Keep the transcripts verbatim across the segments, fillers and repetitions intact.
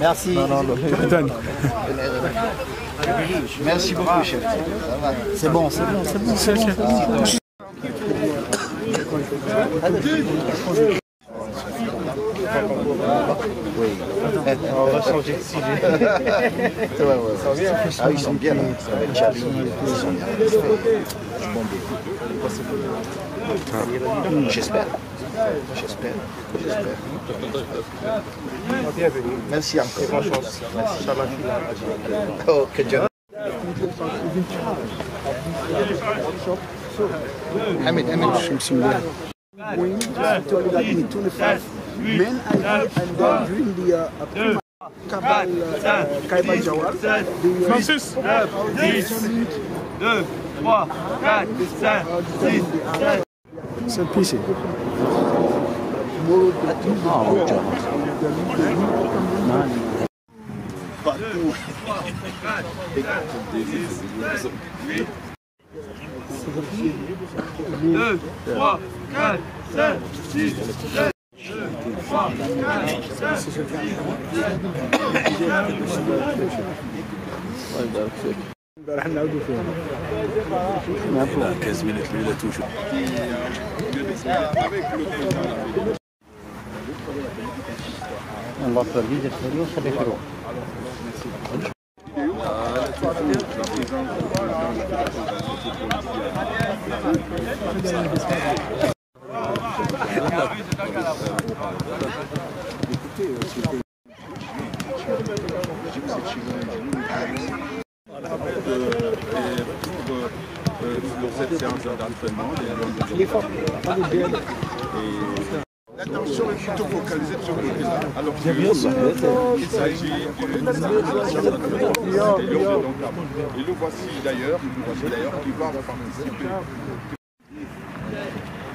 Merci. Merci beaucoup, chef. C'est bon, c'est bon, c'est bon, c'est bon. Oui. On va changer de sujet. Ouais, ouais. Ah, ils sont bien là. Avec Chabi, ils sont bien. Je bombe. J'espère. J'espère. J'espère. Bienvenue. Merci encore. Bonne chance. Merci. Oh, que Dieu. حميد أمين بسم الله. Going to like twenty-five men and and then during the uh, Kabal uh, Kaibal Jawar the Francis one two three four five six seven eight nine ten but deux, trois, quatre, cinq, six, sept, huit, neuf, dix. L'attention est plutôt focalisée sur le présent. Alors qu'il s'agit d'une relation de l'homme. Et le voici d'ailleurs, qui va participer.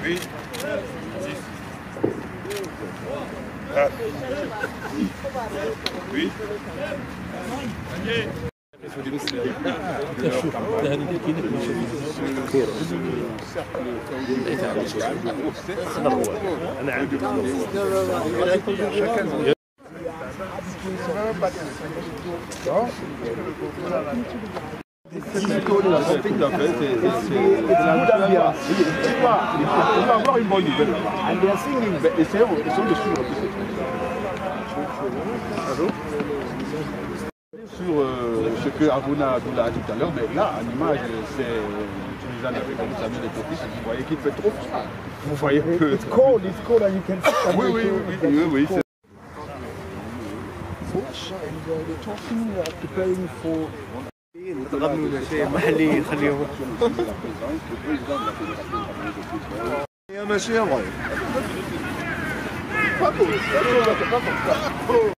huit, dix, huit, c'est sur euh, ce que Aruna Abdullah a dit tout à l'heure, mais là, en image, c'est Tunisian avec les amis des touristes, vous voyez qu'il fait trop. Vous voyez que... It's cold, it's cold and you can see... Oui, oui, oui, oui, oui. C'est...